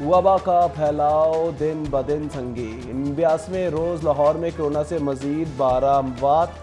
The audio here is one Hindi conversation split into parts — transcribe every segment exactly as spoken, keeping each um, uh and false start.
वबा का फैलाव दिन ब दिन संगीन। बयासवें रोज़ लाहौर में कोरोना से मज़ीद बारह अमवात,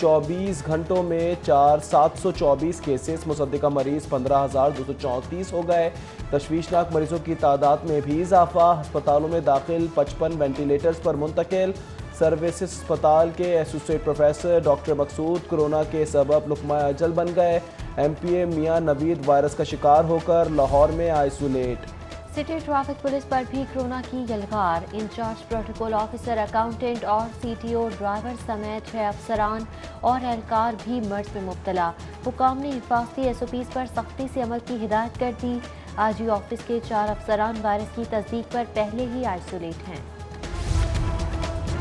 चौबीस घंटों में चार सात सौ चौबीस केसेस, मुसद्दिका मरीज़ पंद्रह हज़ार दो सौ चौंतीस हो गए। तशवीशनाक मरीज़ों की तादाद में भी इजाफा, हस्पतालों में दाखिल पचपन वेंटिलेटर्स पर मुंतकिल। सर्विस अस्पताल के associate professor doctor Maqsood corona के सबब लुकमा अजल बन गए। एम पी ए मियाँ नवीद वायरस का शिकार होकर लाहौर में आइसोलेट। सिटी ट्रैफिक पुलिस पर भी कोरोना की यलगार। इंचार्ज प्रोटोकॉल ऑफिसर, अकाउंटेंट और सीटीओ, ड्राइवर समेत छह अफसरान और एहलकार भी मर्ज में मुब्तला। हुकाम ने हिफाजती एसओपीज़ पर सख्ती से अमल की हिदायत कर दी। आरजी ऑफिस के चार अफसरान वायरस की तस्दीक पर पहले ही आइसोलेट हैं।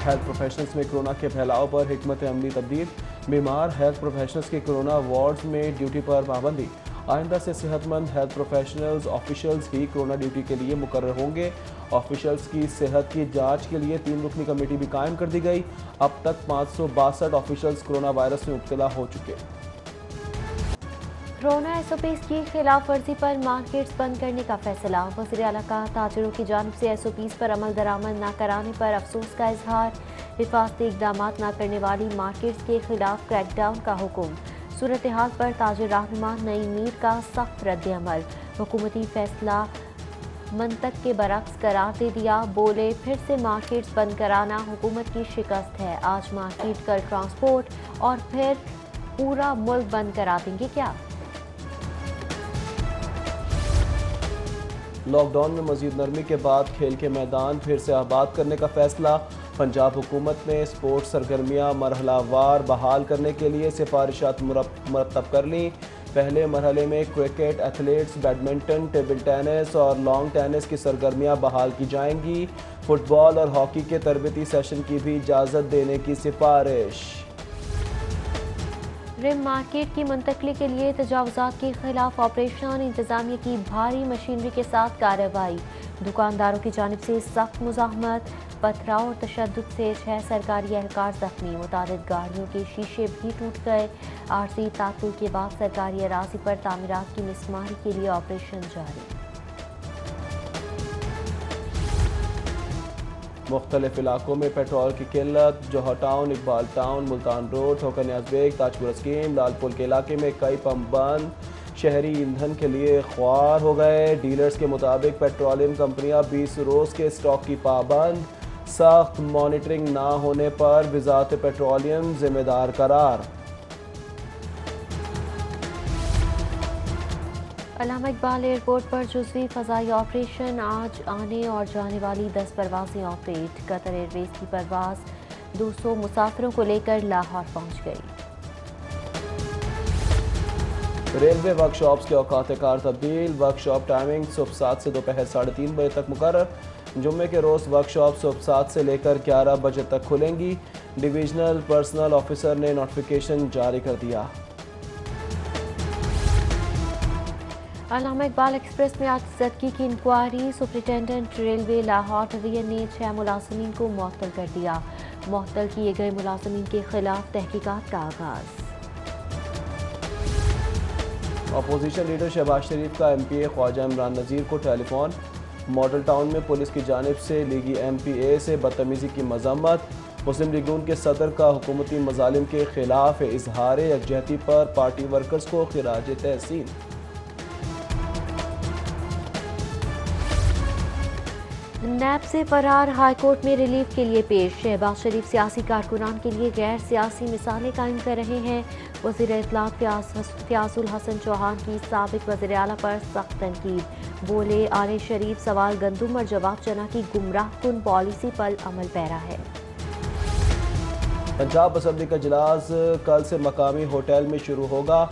हेल्थ प्रोफेशनल्स में कोरोना के फैलाव पर हिकमत अमली तब्दील। बीमार हेल्थ प्रोफेशनल्स के कोरोना वार्ड्स में ड्यूटी पर पाबंदी। आइंदा से सेहतमंद हेल्थ प्रोफेशनल्स ऑफिशल्स ही कोरोना ड्यूटी के लिए मुकर्रर होंगे। ऑफिशल्स की सेहत की जांच के लिए तीन रुकनी कमेटी भी कायम कर दी गई। अब तक पाँच सौ बासठ ऑफिशल्स कोरोना वायरस में मुब्तला हो चुके। कोरोना एस ओ पीज़ की खिलाफ वर्जी पर मार्केट्स बंद करने का फैसला। वज़ीर-ए-आला का ताजरों की जानब से एस ओ पीज़ पर अमल दरामद ना कराने पर अफसोस का इजहार। हिफाजती इकदाम ना करने वाली मार्केट्स के खिलाफ क्रैकडाउन का हुक्म। सूरत हाल पर ताजर रहनुमा नई मीर का सख्त रद्दअमल। हुकूमती फैसला मंतक के बरक्स करार दे दिया। बोले फिर से मार्केट्स बंद कराना हुकूमत की शिकस्त है। आज मार्केट, कल ट्रांसपोर्ट और फिर पूरा मुल्क बंद करा देंगे क्या? लॉकडाउन में मजीद नरमी के बाद खेल के मैदान फिर से आबाद करने का फैसला। पंजाब हुकूमत ने स्पोर्ट्स सरगर्मियाँ मरहलावार बहाल करने के लिए सिफारिशात मुरतब कर लीं। पहले मरहले में cricket, athletes, badminton, table tennis और लॉन्ग टेनिस की सरगर्मियाँ बहाल की जाएंगी। फुटबॉल और हॉकी के तरबती सेशन की भी इजाज़त देने की सिफारिश। रिम मार्केट की मुंतकली के लिए तजावुज़ात के खिलाफ ऑपरेशन इंतजामिया की भारी मशीनरी के साथ कार्रवाई। दुकानदारों की जानिब से सख्त मुज़ाहमत। पथराव और तशद्दुद से छह सरकारी एहलकार जख्मी। मुतादिद गाड़ियों के शीशे भी टूट गए। आरजी ताकील के बाद सरकारी अराजी पर तामीरात की मिसमारी के लिए ऑपरेशन जारी। मुख्तलिफ इलाकों में पेट्रोल की किल्लत। Johar town, Iqbal town, Multan road, Thokar Niaz Baig, Tajpur scheme, Lal Pul के इलाके में कई पंप बंद। शहरी ईंधन के लिए ख्वार हो गए। डीलर्स के मुताबिक पेट्रोलियम कंपनियां बीस रोज़ के स्टॉक की पाबंद। सख्त मॉनिटरिंग ना होने पर वज़ारत पेट्रोलियम जिम्मेदार करार। अल्लामा इकबाल एयरपोर्ट पर जुज़वी फ़ज़ाई ऑपरेशन। आज आने और जाने वाली दस परवाज़ें ऑपरेट। कतर एयरवेज की परवाज़ दो सौ मुसाफिरों को लेकर लाहौर पहुँच गई। रेलवे वर्कशॉप्स के औकात कार तब्दील। वर्कशॉप टाइमिंग सुबह सात से दोपहर साढ़े तीन बजे तक मुकर्रर। जुम्मे के रोज़ वर्कशॉप सुबह सात से लेकर ग्यारह बजे तक खुलेंगी। डिवीजनल पर्सनल ऑफिसर ने नोटिफिकेशन जारी कर दिया। अल्लामा इकबाल एक्सप्रेस में आज जदगी की inquiry. Superintendent railway Lahore division ने छः मुलाजमीन को मुअत्तल कर दिया। मुअत्तल किए गए मुलाजमीन के खिलाफ तहकीकात का आगाज़। अपोजिशन लीडर शहबाज शरीफ का M P A Khawaja Imran Nazir को टेलीफोन। मॉडल टाउन में पुलिस की जानिब से लीगी एम पी ए से बदतमीज़ी की मजम्मत। मुस्लिम लीग नून के सदर का हुकूमती मजालिम के खिलाफ इजहार यकजहती पर पार्टी वर्कर्स को खिराज तहसीन। नैब से फरार हाईकोर्ट में रिलीफ के लिए पेश। शहबाज शरीफ सियासी कारकुनान के लिए गैर सियासी मिसालें कायम कर रहे हैं। वज़ीर इत्तलाआत फ़याज़ुल हसन चौहान की साबिक़ वज़ीर आला पर सख्त तनकीद। बोले आले शरीफ सवाल गंदुम और जवाब चना की गुमराह कुन पॉलिसी पर अमल पैरा है। पंजाब असम्बली का इजलास कल से मकामी होटल में शुरू होगा।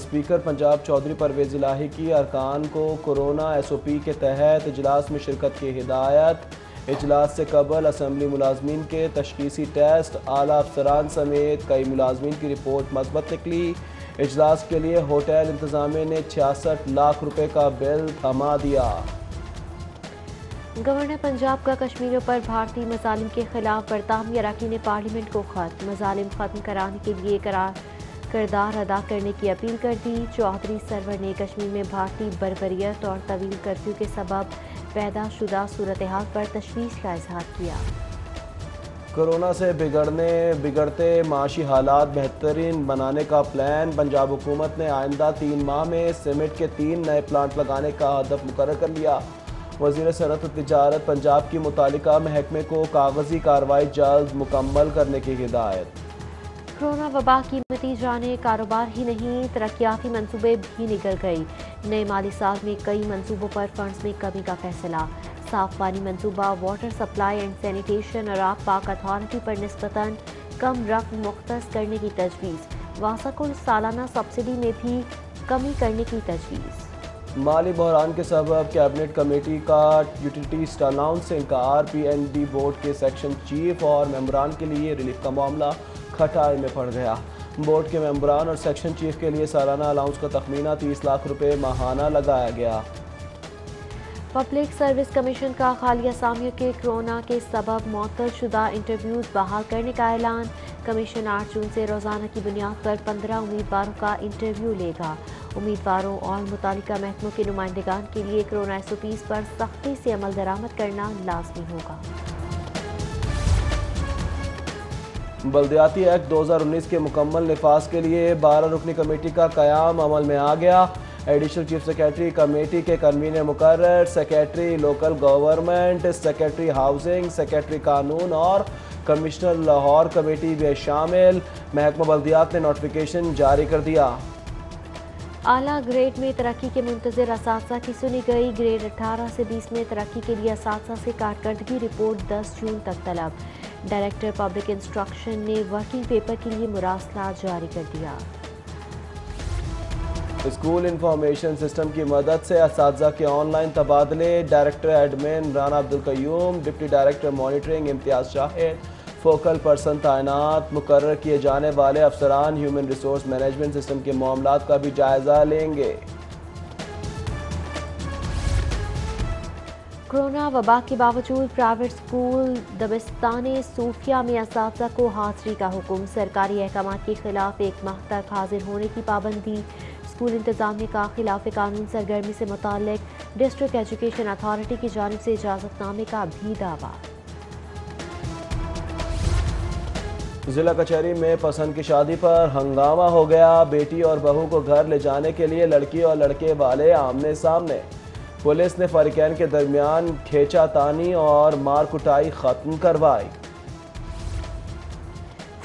स्पीकर पंजाब चौधरी परवेज़ इलाही की अरकान को कोरोना एस ओ पी के तहत इजलास में शिरकत की हिदायत। इजलास से कबल असम्बली मुलाजमीन के तशखीसी टेस्ट, आला अफसरान समेत कई मुलाजमीन की रिपोर्ट मस्बत निकली। इजलास के लिए होटल इंतजामिया ने छियासठ लाख रुपये का बिल थमा दिया। गवर्नर पंजाब का कश्मीरों पर भारतीय मजालिम के खिलाफ बरतानवी अरकान पार्लियामेंट को खत। मजालिम खत्म कराने के लिए करार किरदार अदा करने की अपील कर दी। चौधरी सरवर ने कश्मीर में भारतीय बर्बरियत और तवील कर्फ्यू के सबब पैदा शुदा सूरत-ए-हाल पर तशवीश का इजहार किया। कोरोना से बिगड़ने बिगड़ते माशी हालात बेहतरीन बनाने का प्लान। पंजाब हुकूमत ने आइंदा तीन माह में सीमेंट के तीन नए प्लांट लगाने का हदफ मुकर्रर कर लिया। वज़ीर सनअत तिजारत पंजाब की मुतालिका महकमे को कागजी कार्रवाई जल्द मुकम्मल करने की हिदायत। कोरोना वबा की नतीजा ने कारोबार ही नहीं तरक्याती मनसूबे भी निकल गई। नए माली साल में कई मनसूबों पर फंड्स में कमी का फैसला। साफ पानी मनसूबा वाटर सप्लाई एंड सैनिटेशन और आप पाक अथॉरिटी पर निस्बतन कम रकम मुख्तस करने की तजवीज़। वासकुल सालाना सब्सिडी में भी कमी करने की तजवीज़। माली बहरान के सबब कैबिनेट कमेटी का यूटिलिटी स्टाउन से इंकार। पी एन डी बोर्ड के सेक्शन चीफ और मेम्बरान के लिए रिलीफ का मामला खटाई में पड़ गया। बोर्ड के मेम्बरान और सेक्शन चीफ के लिए सालाना अलाउंस का तखमीना तीस लाख रुपये माहाना लगाया गया। पब्लिक सर्विस कमीशन का हालिया सामियों के कोरोना के सबब मौतल शुदा इंटरव्यूज बहाल करने का ऐलान। कमीशन आठ जून से रोज़ाना की बुनियाद पर पंद्रह उम्मीदवारों का इंटरव्यू लेगा। उम्मीदवारों और मुतालिका महकमों के नुमाइंदगान के लिए कोरोना एस ओ पीज़ पर सख्ती से अमल दरामद करना लाजमी होगा। बल्दियाती एक्ट दो हज़ार उन्नीस के मुकम्मल नफाज के लिए बारह रुकनी कमेटी का कयाम अमल में आ गया। एडिशनल चीफ सेक्रेटरी कमेटी के कन्वीनर मुकर्रर। Secretary local government, secretary housing, secretary कानून और कमिश्नर लाहौर कमेटी भी शामिल। महकमा बल्दियात ने नोटिफिकेशन जारी कर दिया। आला ग्रेड में तरक्की के मुंतजर असातिज़ा की सुनी गई। ग्रेड अठारह से बीस में तरक्की के लिए असातिज़ा से कारकर्दगी रिपोर्ट दस जून तक तलब। डायरेक्टर पब्लिक इंस्ट्रक्शन ने वर्किंग पेपर के लिए मुरासला जारी कर दिया। स्कूल इंफॉर्मेशन सिस्टम की मदद से असातिज़ा के ऑनलाइन तबादले। Director admin Rana Abdul Qayyum, deputy director monitoring Imtiaz Shahid, focal person तैनात। मुकर्रर किए जाने वाले अफसरान ह्यूमन रिसोर्स मैनेजमेंट सिस्टम के मामलों का भी जायज़ा लेंगे। कोरोना वबा के बावजूद प्राइवेट स्कूल दबिस्ताने सूफिया में असातिज़ा को हाज़री का हुक्म। सरकारी अहकाम के खिलाफ एक माह तक हाजिर होने की पाबंदी। स्कूल इंतजामिया का खिलाफ कानून सरगर्मी से मुतालिक डिस्ट्रिक्ट एजुकेशन अथॉरिटी की जानिब से इजाज़तनामे का भी दावा। जिला कचहरी में पसंद की शादी पर हंगामा हो गया। बेटी और बहू को घर ले जाने के लिए लड़की और लड़के वाले आमने सामने। पुलिस ने फरीकैन के दरमियान खेचा तानी और मार कुटाई खत्म करवाई।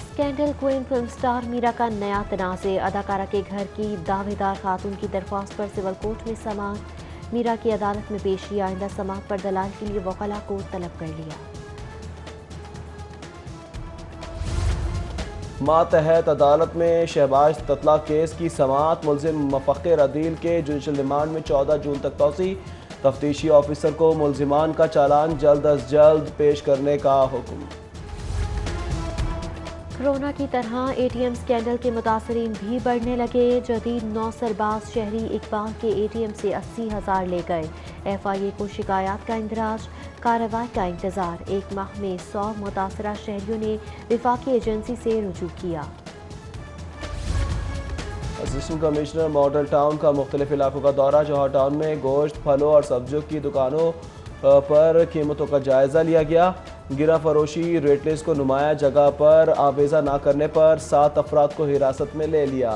Scandal queen film star Meera का नया तनाज़े। अदाकारा के घर की दावेदार खातून की दरख्वास्त पर सिविल कोर्ट में समाअत। मीरा की अदालत में पेशी। आइंदा समाअत पर दलाल के लिए वकला को तलब कर लिया। मातहत अदालत में शहबाज ततला केस की समाअत। मुलजिम मुफ़क्किर अदील के जुडिशल रिमांड में चौदह जून तक तौसी। तफ्तीशी ऑफिसर को मुलजिमान का चालान जल्द अज जल्द पेश करने का हुक्म। कोरोना की तरह एटीएम स्कैंडल के मुतासरीन भी बढ़ने लगे। जदीद नौ सरबाज शहरी इकबाल के एटीएम से अस्सी हज़ार ले गए। एफआईए को शिकायत का इंदराज, कार्रवाई का इंतज़ार। एक माह में सौ मुतासरा शहरियों ने विफाकी एजेंसी से रुजू किया। असिस्टेंट कमिश्नर मॉडल टाउन का मुख्तलिफ इलाकों का दौरा। जौहर टाउन में गोश्त, फलों और सब्जियों की दुकानों पर कीमतों का जायज़ा लिया गया। गिरा फरोशी रेटलेस को नुमाया जगह पर आवेजा ना करने पर सात अफराद को हिरासत में ले लिया।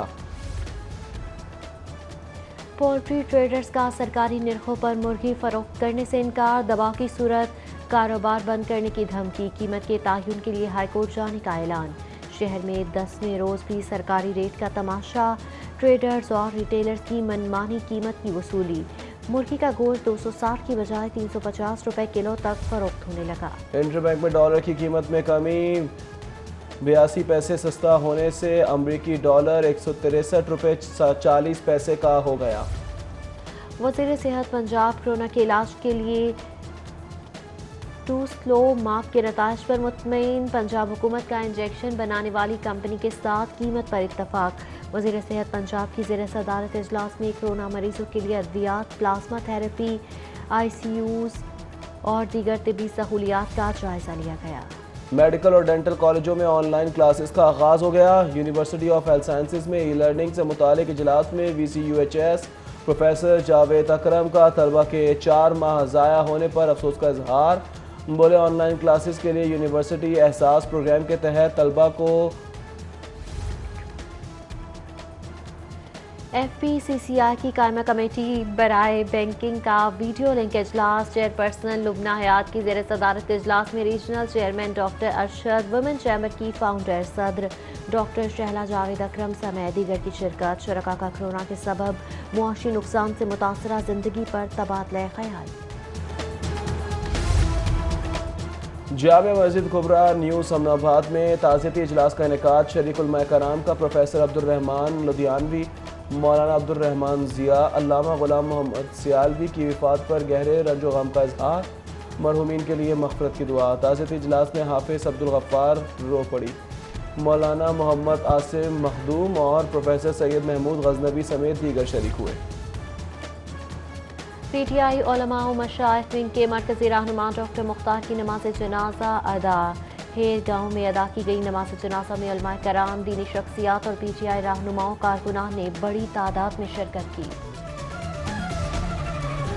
पोल्ट्री ट्रेडर्स का सरकारी निर्खों पर मुर्गी फरोख्त करने से इनकार। दबाव की सूरत कारोबार बंद करने की धमकी। कीमत के तायुन के लिए हाईकोर्ट जाने का ऐलान। शहर में दसवें रोज़ भी सरकारी रेट का तमाशा। ट्रेडर्स और रिटेलर्स की मनमानी कीमत की वसूली। मुर्गी का गोश्त दो सौ साठ की बजाय तीन सौ पचास रुपए किलो तक फरोख्त होने लगा। इंटरबैंक में डॉलर की कीमत में कमी। बयासी पैसे सस्ता होने से अमरीकी डॉलर एक सौ तिरसठ रुपये चालीस पैसे का हो गया। वज़ीर सेहत पंजाब कोरोना के इलाज के लिए टू स्लो माप के नताज पर मुतमईन। पंजाब हुकूमत का इंजेक्शन बनाने वाली कंपनी के साथ कीमत पर इतफाक़। वज़ीर सेहत पंजाब की ज़ेर सदारत इजलास में कोरोना मरीजों के लिए अद्वियात, plasma therapy, I C Us और दीगर तिब्बी सहूलियात का जायज़ा लिया गया। मेडिकल और डेंटल कॉलेजों में ऑनलाइन क्लासेस का आगाज़ हो गया। यूनिवर्सिटी ऑफ हेल्थ साइंसेज में ई लर्निंग से मुतालिक इजलास में V C U H S professor Javed Akram का तलबा के चार माह ज़ाया होने पर अफसोस का इजहार। बोले ऑनलाइन क्लासेस के लिए यूनिवर्सिटी एहसास प्रोग्राम के तहत तलबा को एफ पी सी सी आई की कायमा कमेटी बराए बैंकिंग का वीडियो लिंक इजलास। चेयरपर्सन लुबना हयात की ज़ेर सदारत इजलास में regional chairman doctor Arshad, women chamber की फाउंडर सदर डॉक्टर शहला जावेद अकरम समेत दीगर की शिरकत। शरका का कोरोना के सबब मुआशी नुकसान से मुतासरा जिंदगी पर तबादला ख्याल। जामिया मस्जिद कुबरा न्यू समनाबाद में ताज़ियती इजलास का इनेकाद। शरीक उलमाए कराम का प्रोफेसर अब्दुलरहमान लुधियानवी, मौलाना अब्दुलरहमान ज़िया, अल्लामा गुलाम मोहम्मद सियालवी की वफ़ात पर गहरे रंजो गम का इजहार। मरहूमीन के लिए मग़फ़िरत की दुआ। ताज़ियती इजलास में हाफिज़ अब्दुल गफ़ार रो पड़ी, मौलाना मोहम्मद आसिम मखदूम और प्रोफेसर सैयद महमूद गज़नवी समेत दीगर शरीक हुए। पी टी आई उलमा व मशाइख विंग के मरकजी रहनुमा डॉक्टर मुख्तार की नमाज जनाजा अदा। हेर गाँव में अदा की गई नमाज जनाजा में उलमा कराम, दीनी शख्सियात और पी टी आई रहनुमाओं कारकुनान ने बड़ी तादाद में शिरकत की।